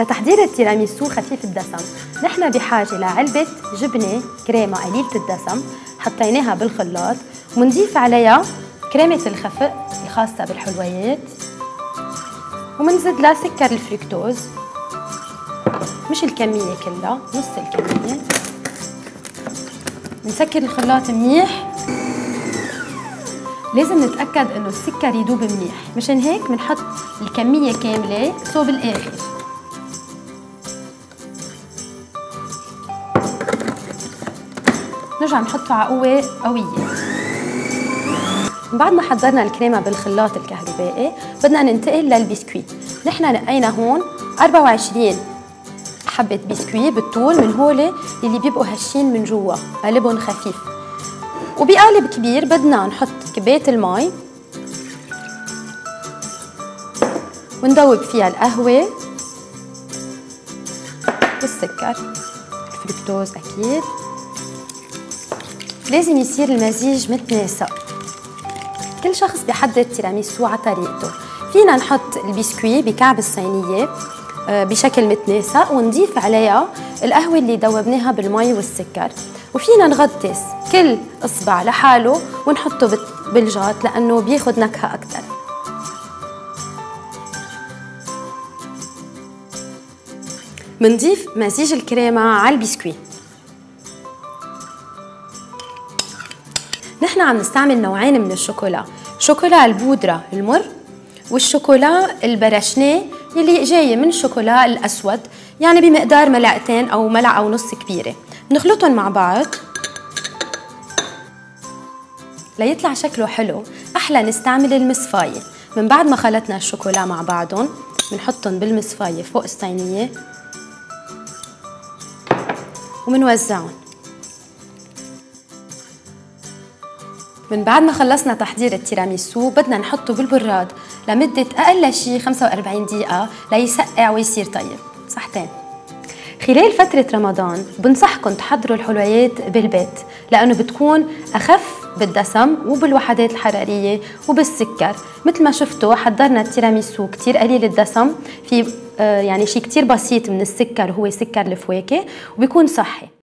لتحضير التيراميسو خفيف الدسم نحن بحاجة لعلبة جبنة كريمة قليلة الدسم حطيناها بالخلاط ومنضيف عليها كريمة الخفق الخاصة بالحلويات ومنزيد لها سكر الفركتوز مش الكمية كلها نص الكمية. منسكر الخلاط منيح، لازم نتأكد انه السكر يدوب منيح مشان هيك منحط الكمية كاملة صوب الآخر. نرجع نحطه على قوة قوية. بعد ما حضرنا الكريمة بالخلاط الكهربائي بدنا ننتقل للبسكويت. نحن نقينا هون 24 حبة بسكويت بالطول من هولي اللي بيبقوا هشين من جوا، قالبهم خفيف. وبقالب كبير بدنا نحط كباية المي وندوب فيها القهوة والسكر الفركتوز أكيد. لازم يصير المزيج متناسق، كل شخص بيحضر تيراميسو على طريقته. فينا نحط البسكويت بكعب الصينية بشكل متناسق ونضيف عليها القهوة اللي ذوبناها بالمي والسكر، وفينا نغطس كل إصبع لحاله ونحطه بالجات لأنه بياخد نكهة أكثر. منضيف مزيج الكريمة على البسكويت. نحن عم نستعمل نوعين من الشوكولا، شوكولا البودرة المر والشوكولا البراشنيه اللي جايه من الشوكولا الاسود، يعني بمقدار ملعقتين او ملعقه ونص كبيره. بنخلطهم مع بعض ليطلع شكله حلو. احلى نستعمل المصفايه. من بعد ما خلطنا الشوكولا مع بعضهم بنحطهم بالمصفايه فوق الصينيه وبنوزعهم. من بعد ما خلصنا تحضير التيراميسو بدنا نحطه بالبراد لمدة أقل شي 45 دقيقة ليسقع ويصير طيب صحتين. خلال فترة رمضان بنصحكم تحضروا الحلويات بالبيت لأنه بتكون أخف بالدسم وبالوحدات الحرارية وبالسكر. مثل ما شفتوا حضرنا التيراميسو كتير قليل الدسم، في يعني شي كتير بسيط من السكر، هو سكر الفواكه، وبيكون صحي.